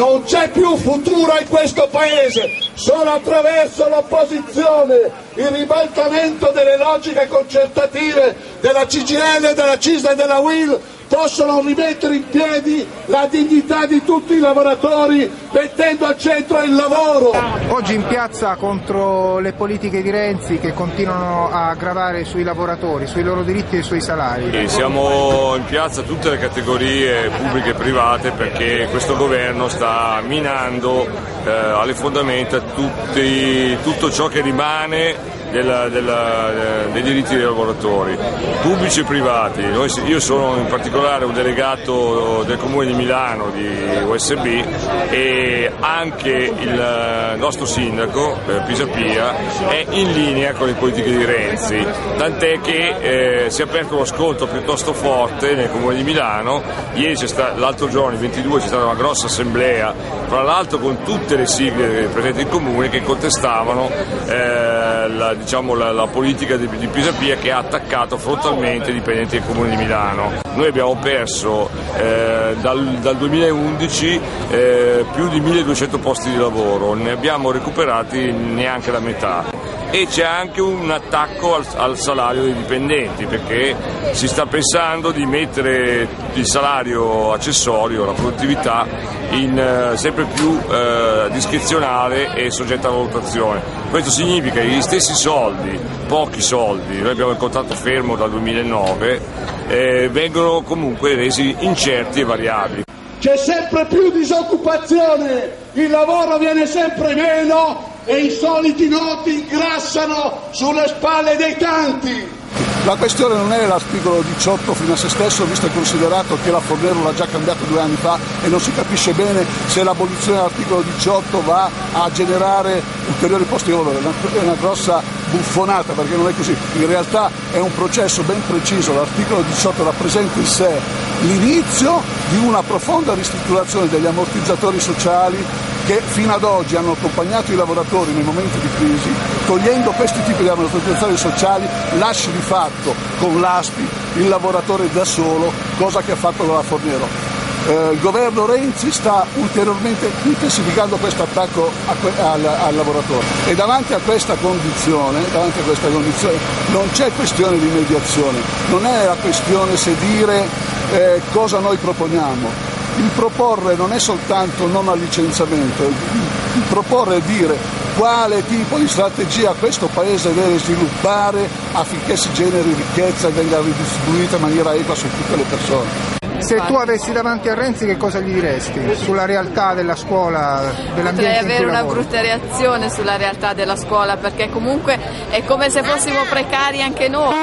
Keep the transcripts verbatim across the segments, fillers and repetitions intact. Non c'è più futuro in questo paese, solo attraverso l'opposizione, il ribaltamento delle logiche concertative della C G I L, della C I S L e della U I L possono rimettere in piedi la dignità di tutti i lavoratori, mettendo al centro il lavoro. Oggi in piazza contro le politiche di Renzi che continuano a gravare sui lavoratori, sui loro diritti e sui salari. E siamo in piazza tutte le categorie pubbliche e private perché questo governo sta minando eh, alle fondamenta tutti, tutto ciò che rimane Della, della, dei diritti dei lavoratori, pubblici e privati. Noi, io sono in particolare un delegato del Comune di Milano di U S B e anche il nostro sindaco Pisapia è in linea con le politiche di Renzi, tant'è che eh, si è aperto uno scontro piuttosto forte nel Comune di Milano. Ieri, l'altro giorno, il ventidue, c'è stata una grossa assemblea, tra l'altro con tutte le sigle presenti in Comune, che contestavano eh, la Diciamo la, la politica di, di Pisapia, che ha attaccato frontalmente i dipendenti del Comune di Milano. Noi abbiamo perso eh, dal, dal duemilaundici eh, più di milleduecento posti di lavoro, ne abbiamo recuperati neanche la metà. E c'è anche un attacco al, al salario dei dipendenti, perché si sta pensando di mettere il salario accessorio, la produttività, in, eh, sempre più eh, discrezionale e soggetta a valutazione. Questo significa che gli stessi soldi, pochi soldi, noi abbiamo il contratto fermo dal duemilanove, eh, vengono comunque resi incerti e variabili. C'è sempre più disoccupazione, il lavoro viene sempre meno e i soliti noti ingrassano sulle spalle dei tanti. La questione non è l'articolo diciotto fino a se stesso, visto e considerato che la Fornero l'ha già cambiato due anni fa e non si capisce bene se l'abolizione dell'articolo diciotto va a generare ulteriori posti di lavoro. È una grossa buffonata, perché non è così. In realtà è un processo ben preciso. L'articolo diciotto rappresenta in sé l'inizio di una profonda ristrutturazione degli ammortizzatori sociali che fino ad oggi hanno accompagnato i lavoratori nei momenti di crisi. Togliendo questi tipi di ammortizzatori sociali lasci di fatto con l'A S P I il lavoratore da solo, cosa che ha fatto la Fornero. Eh, il governo Renzi sta ulteriormente intensificando questo attacco a que al, al lavoratore e davanti a questa condizione, davanti a questa condizione non c'è questione di mediazione, non è la questione se dire eh, cosa noi proponiamo. Il proporre non è soltanto non al licenziamento, il proporre è dire quale tipo di strategia questo Paese deve sviluppare affinché si generi ricchezza e venga ridistribuita in maniera equa su tutte le persone. Se tu avessi davanti a Renzi, che cosa gli diresti sulla realtà della scuola, dell'ambiente? Potrei avere una brutta reazione sulla realtà della scuola, perché comunque è come se fossimo precari anche noi.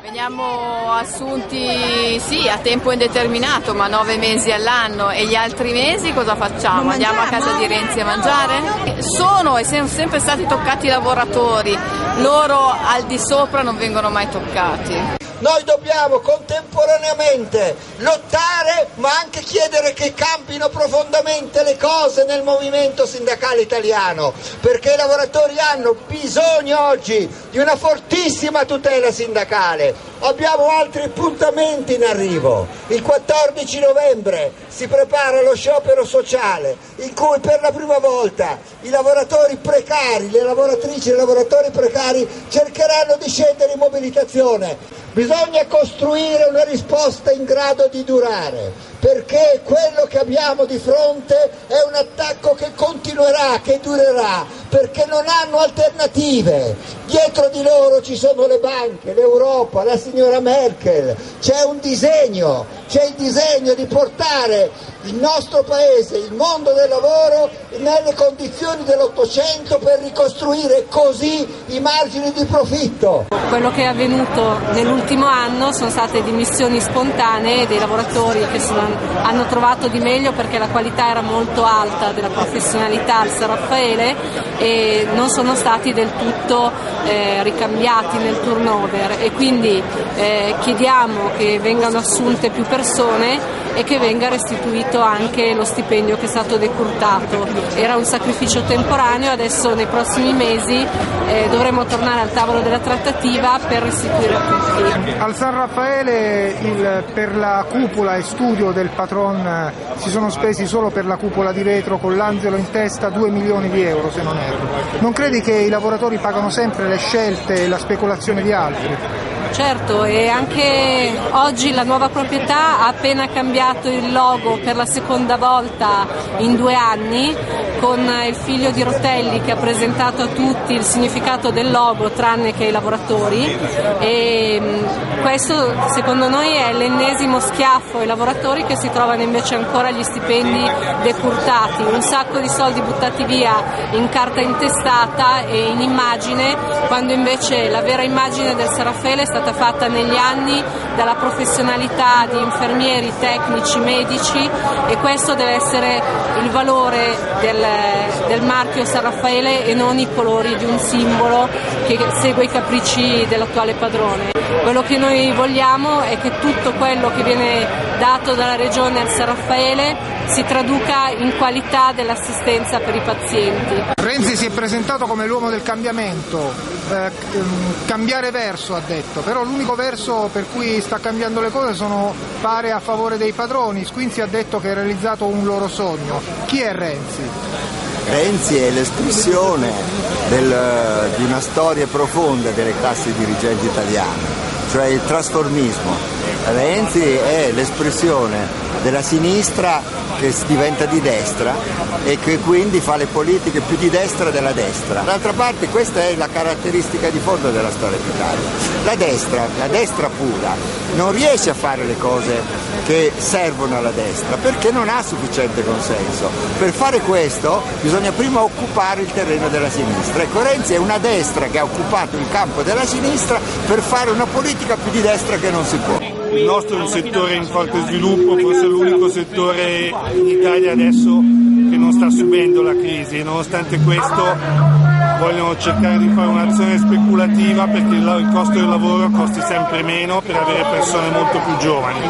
Veniamo assunti sì a tempo indeterminato, ma nove mesi all'anno, e gli altri mesi cosa facciamo? Andiamo a casa di Renzi a mangiare? Sono e sono sempre stati toccati i lavoratori, loro al di sopra non vengono mai toccati. Noi dobbiamo contemporaneamente lottare, ma anche chiedere che cambino profondamente le cose nel movimento sindacale italiano, perché i lavoratori hanno bisogno oggi di una fortissima tutela sindacale. Abbiamo altri appuntamenti in arrivo. Il quattordici novembre si prepara lo sciopero sociale, in cui per la prima volta i lavoratori precari, le lavoratrici e i lavoratori precari cercheranno di scendere in mobilitazione. Bisogna costruire una risposta in grado di durare, perché quello che abbiamo di fronte è un attacco che continuerà, che durerà, perché non hanno alternative. Dietro di loro ci sono le banche, l'Europa, la signora Merkel. C'è un disegno, c'è il disegno di portare il nostro paese, il mondo del lavoro, nelle condizioni dell'Ottocento, per ricostruire così i margini di profitto. Quello che è avvenuto nell'ultimo anno sono state dimissioni spontanee dei lavoratori che sono, hanno trovato di meglio perché la qualità era molto alta della professionalità al San Raffaele e non sono stati del tutto eh, ricambiati nel turnover, e quindi eh, chiediamo che vengano assunte più persone e che venga restituito anche lo stipendio che è stato decurtato. Era un sacrificio temporaneo, adesso nei prossimi mesi eh, dovremo tornare al tavolo della trattativa per restituire a tutti. Al San Raffaele il, per la cupola e studio del patron si sono spesi solo per la cupola di vetro con l'angelo in testa due milioni di euro se non erro. Non credi che i lavoratori pagano sempre le scelte e la speculazione di altri? Certo, e anche oggi la nuova proprietà ha appena cambiato il logo per la seconda volta in due anni, con il figlio di Rotelli che ha presentato a tutti il significato del logo tranne che ai lavoratori, e questo secondo noi è l'ennesimo schiaffo ai lavoratori che si trovano invece ancora gli stipendi decurtati, un sacco di soldi buttati via in carta intestata e in immagine, quando invece la vera immagine del San Raffaele è stata fatta negli anni dalla professionalità di infermieri, tecnici, medici, e questo deve essere il valore del, del marchio San Raffaele e non i colori di un simbolo che segue i capricci dell'attuale padrone. Quello che noi vogliamo è che tutto quello che viene dato dalla Regione al San Raffaele si traduca in qualità dell'assistenza per i pazienti. Renzi si è presentato come l'uomo del cambiamento, eh, cambiare verso ha detto, però l'unico verso per cui sta cambiando le cose sono pare a favore dei padroni. Squinzi ha detto che ha realizzato un loro sogno. Chi è Renzi? Renzi è l'espressione del, di una storia profonda delle classi dirigenti italiane, cioè il trasformismo. Renzi è l'espressione della sinistra che diventa di destra e che quindi fa le politiche più di destra della destra. D'altra parte questa è la caratteristica di fondo della storia d'Italia. La destra, la destra pura, non riesce a fare le cose che servono alla destra perché non ha sufficiente consenso. Per fare questo bisogna prima occupare il terreno della sinistra. Ecco, Renzi è una destra che ha occupato il campo della sinistra per fare una politica più di destra che non si può. Il nostro è un settore in forte sviluppo, forse l'unico settore in Italia adesso che non sta subendo la crisi, e nonostante questo vogliono cercare di fare un'azione speculativa perché il costo del lavoro costi sempre meno per avere persone molto più giovani.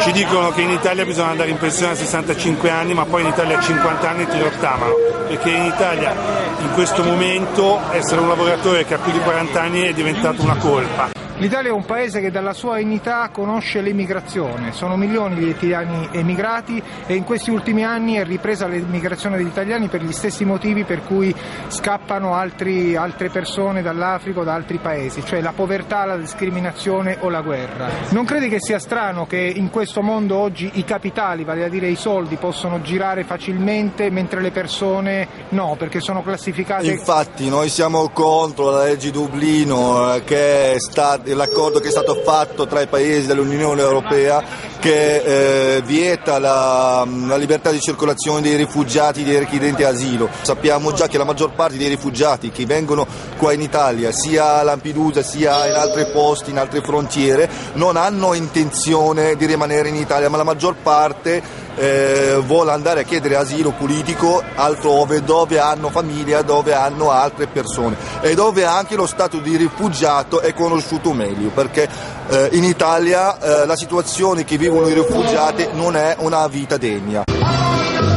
Ci dicono che in Italia bisogna andare in pensione a sessantacinque anni, ma poi in Italia a cinquanta anni ti rottavano, perché in Italia in questo momento essere un lavoratore che ha più di quaranta anni è diventato una colpa. L'Italia è un paese che dalla sua ignità conosce l'emigrazione, sono milioni gli italiani emigrati e in questi ultimi anni è ripresa l'emigrazione degli italiani per gli stessi motivi per cui scappano altri, altre persone dall'Africa o da altri paesi, cioè la povertà, la discriminazione o la guerra. Non credi che sia strano che in questo mondo oggi i capitali, vale a dire i soldi, possono girare facilmente mentre le persone no, perché sono classificate? Infatti noi siamo contro la legge Dublino che è stata... l'accordo che è stato fatto tra i paesi dell'Unione Europea che eh, vieta la, la libertà di circolazione dei rifugiati e dei richiedenti asilo. Sappiamo già che la maggior parte dei rifugiati che vengono qua in Italia, sia a Lampedusa sia in altri posti, in altre frontiere, non hanno intenzione di rimanere in Italia, ma la maggior parte eh, vuole andare a chiedere asilo politico altrove, dove hanno famiglia, dove hanno altre persone e dove anche lo stato di rifugiato è conosciuto meglio, perché eh, in Italia eh, la situazione che vivono i rifugiati non è una vita degna.